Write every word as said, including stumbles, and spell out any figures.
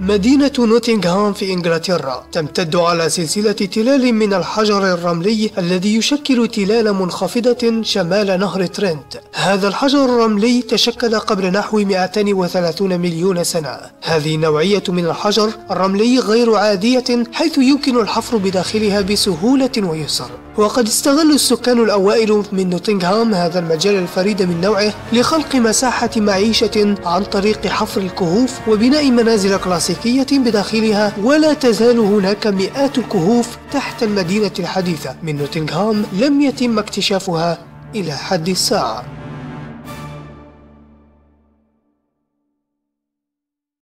مدينة نوتنغهام في إنجلترا تمتد على سلسلة تلال من الحجر الرملي الذي يشكل تلال منخفضة شمال نهر ترنت. هذا الحجر الرملي تشكل قبل نحو مئتين وثلاثين مليون سنة. هذه نوعية من الحجر الرملي غير عادية، حيث يمكن الحفر بداخلها بسهولة ويسر، وقد استغل السكان الأوائل من نوتنغهام هذا المجال الفريد من نوعه لخلق مساحة معيشة عن طريق حفر الكهوف وبناء منازل كلاسيكية بداخلها، ولا تزال هناك مئات الكهوف تحت المدينة الحديثة من نوتنغهام لم يتم اكتشافها إلى حد الساعة.